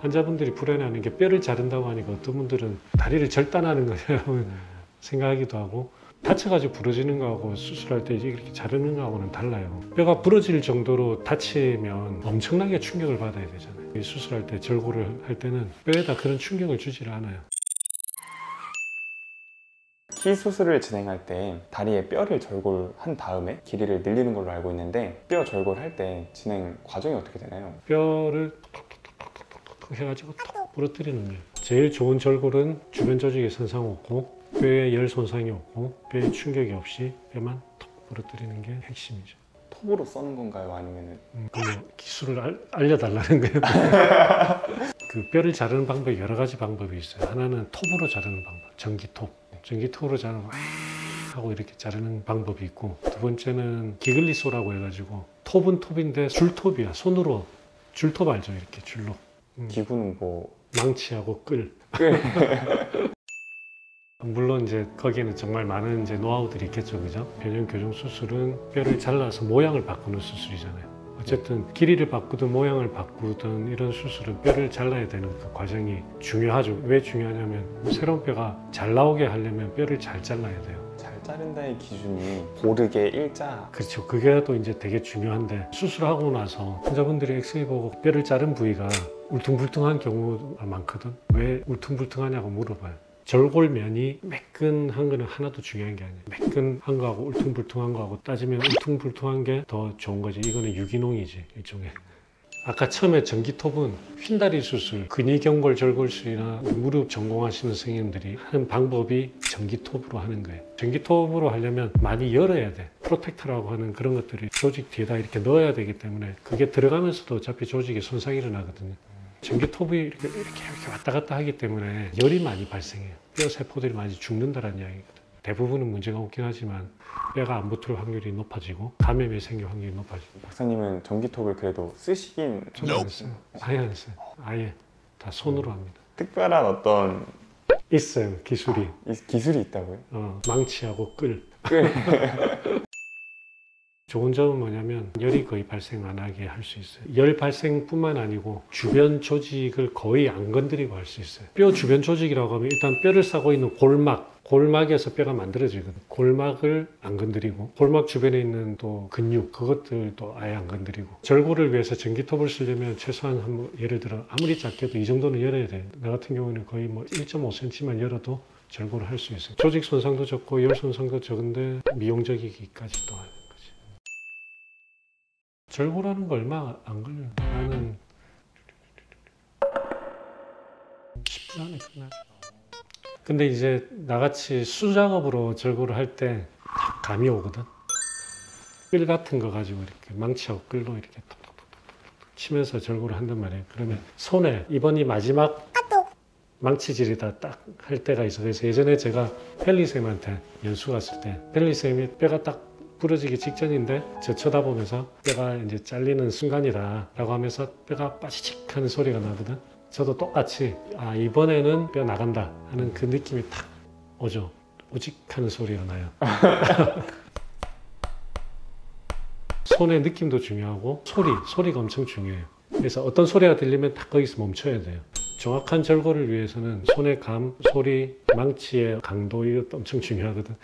환자분들이 불안해하는 게 뼈를 자른다고 하니까 어떤 분들은 다리를 절단하는 거라고 생각하기도 하고, 다쳐가지고 부러지는 거하고 수술할 때 이렇게 자르는 거하고는 달라요. 뼈가 부러질 정도로 다치면 엄청나게 충격을 받아야 되잖아요. 수술할 때 절골을 할 때는 뼈에다 그런 충격을 주지를 않아요. 키 수술을 진행할 때 다리에 뼈를 절골한 다음에 길이를 늘리는 걸로 알고 있는데, 뼈 절골할 때 진행 과정이 어떻게 되나요? 뼈를 톡톡톡톡톡 해가지고 톡 부러뜨리는 거예요. 제일 좋은 절골은 주변 조직에 손상 없고 뼈에 열 손상이 없고 뼈에 충격이 없이 뼈만 톡 부러뜨리는 게 핵심이죠. 톱으로 써는 건가요? 아니면 기술을 알려달라는 거예요. 그 뼈를 자르는 방법이 여러 가지 방법이 있어요. 하나는 톱으로 자르는 방법, 전기톱으로 자르는 하고 이렇게 자르는 방법이 있고, 두 번째는 기글리소라고 해가지고 톱은 톱인데 줄톱이야. 손으로 줄톱 알죠? 이렇게 줄로. 기구는 뭐 망치하고 끌. 물론 이제 거기에는 정말 많은 이제 노하우들이 있겠죠, 그죠? 변형 교정 수술은 뼈를 잘라서 모양을 바꾸는 수술이잖아요. 어쨌든 길이를 바꾸든 모양을 바꾸든 이런 수술은 뼈를 잘라야 되는 그 과정이 중요하죠. 왜 중요하냐면 새로운 뼈가 잘 나오게 하려면 뼈를 잘 잘라야 돼요. 잘 자른다의 기준이 고르게 일자. 그렇죠. 그게 또 이제 되게 중요한데, 수술하고 나서 환자분들이 엑스레이 보고 뼈를 자른 부위가 울퉁불퉁한 경우가 많거든. 왜 울퉁불퉁하냐고 물어봐요. 절골면이 매끈한 거는 하나도 중요한 게 아니에요. 매끈한 거하고 울퉁불퉁한 거하고 따지면 울퉁불퉁한 게 더 좋은 거지. 이거는 유기농이지, 일종의. 아까 처음에 전기톱은 휜다리 수술, 근위경골 절골술이나 무릎 전공하시는 선생님들이 하는 방법이 전기톱으로 하는 거예요. 전기톱으로 하려면 많이 열어야 돼. 프로텍터라고 하는 그런 것들이 조직 뒤에다 이렇게 넣어야 되기 때문에 그게 들어가면서도 어차피 조직에 손상이 일어나거든요. 전기톱이 이렇게 왔다 갔다 하기 때문에 열이 많이 발생해요. 뼈 세포들이 많이 죽는다는 이야기거든. 대부분은 문제가 없긴 하지만 뼈가 안 붙을 확률이 높아지고 감염이 생길 확률이 높아지고. 박사님은 전기톱을 그래도 쓰시긴? 전혀 안 써요. 아예 안 써요. 아예 다 손으로 합니다. 특별한 어떤... 있어요, 기술이. 기술이 있다고요? 망치하고 끌. 좋은 점은 뭐냐면 열이 거의 발생 안 하게 할 수 있어요. 열 발생뿐만 아니고 주변 조직을 거의 안 건드리고 할 수 있어요. 뼈 주변 조직이라고 하면 일단 뼈를 싸고 있는 골막에서 뼈가 만들어지거든요. 골막을 안 건드리고, 골막 주변에 있는 또 근육, 그것들도 아예 안 건드리고. 절골을 위해서 전기톱을 쓰려면 최소한 예를 들어 아무리 작게도 이 정도는 열어야 돼요. 나 같은 경우는 거의 1.5cm만 열어도 절골을 할 수 있어요. 조직 손상도 적고 열 손상도 적은데 미용적이기까지 또 하는 거지. 절골하는 거 얼마 안 걸려요. 나는 10분 안에 끝나요. 근데 이제 나같이 수작업으로 절골을 할 때 딱 감이 오거든. 끌 같은 거 가지고 이렇게 망치하고 끌로 이렇게 톡톡톡톡 치면서 절골을 한단 말이에요. 그러면 손에 이번이 마지막 망치질이다 딱 할 때가 있어요. 그래서 예전에 제가 펠리쌤한테 연수 갔을 때 펠리쌤이 뼈가 딱 부러지기 직전인데 저 쳐다보면서 뼈가 이제 잘리는 순간이다 라고 하면서 뼈가 빠지직 하는 소리가 나거든. 저도 똑같이 아 이번에는 뼈 나간다 하는 그 느낌이 탁 오죠. 오직 하는 소리가 나요. 손의 느낌도 중요하고 소리가 엄청 중요해요. 그래서 어떤 소리가 들리면 딱 거기서 멈춰야 돼요. 정확한 절골을 위해서는 손의 감, 소리, 망치의 강도, 이것도 엄청 중요하거든.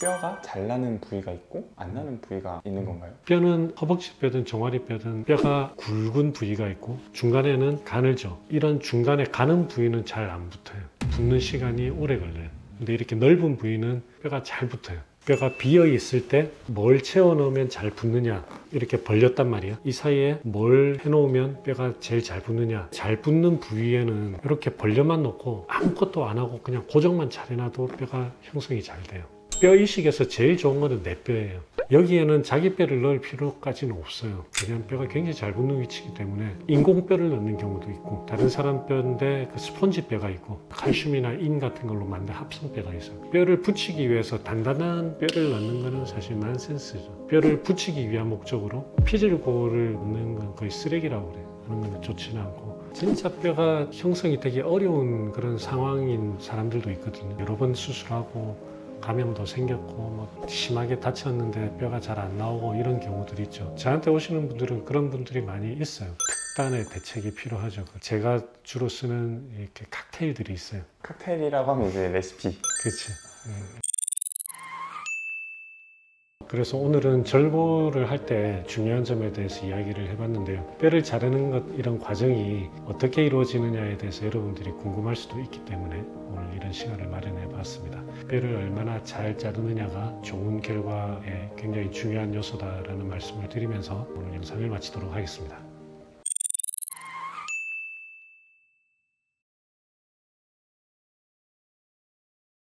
뼈가 잘 나는 부위가 있고 안 나는 부위가 있는 건가요? 뼈는 허벅지뼈든 종아리뼈든 뼈가 굵은 부위가 있고 중간에는 가늘죠. 이런 중간에 가는 부위는 잘 안 붙어요. 붙는 시간이 오래 걸려요. 근데 이렇게 넓은 부위는 뼈가 잘 붙어요. 뼈가 비어있을 때 뭘 채워넣으면 잘 붙느냐, 이렇게 벌렸단 말이야. 이 사이에 뭘 해놓으면 뼈가 제일 잘 붙느냐. 잘 붙는 부위에는 이렇게 벌려만 놓고 아무것도 안 하고 그냥 고정만 잘 해놔도 뼈가 형성이 잘 돼요. 뼈 이식에서 제일 좋은 거는 내 뼈예요. 여기에는 자기 뼈를 넣을 필요까지는 없어요. 그냥 뼈가 굉장히 잘 붙는 위치이기 때문에 인공뼈를 넣는 경우도 있고, 다른 사람 뼈인데 그 스폰지 뼈가 있고, 칼슘이나 인 같은 걸로 만든 합성뼈가 있어요. 뼈를 붙이기 위해서 단단한 뼈를 넣는 거는 사실 난센스죠. 뼈를 붙이기 위한 목적으로 피질고를 넣는 건 거의 쓰레기라고 그래요. 하는 건 좋지는 않고. 진짜 뼈가 형성이 되게 어려운 그런 상황인 사람들도 있거든요. 여러 번 수술하고 감염도 생겼고 심하게 다쳤는데 뼈가 잘 안 나오고 이런 경우들이 있죠. 저한테 오시는 분들은 그런 분들이 많이 있어요. 식단의 대책이 필요하죠. 제가 주로 쓰는 이렇게 칵테일들이 있어요. 칵테일이라고 하면 이제 레시피. 그렇지. 그래서 오늘은 절보를 할 때 중요한 점에 대해서 이야기를 해봤는데요. 뼈를 자르는 것 이런 과정이 어떻게 이루어지느냐에 대해서 여러분들이 궁금할 수도 있기 때문에 오늘 이런 시간을 마련해 봤습니다. 뼈를 얼마나 잘 자르느냐가 좋은 결과에 굉장히 중요한 요소다라는 말씀을 드리면서 오늘 영상을 마치도록 하겠습니다.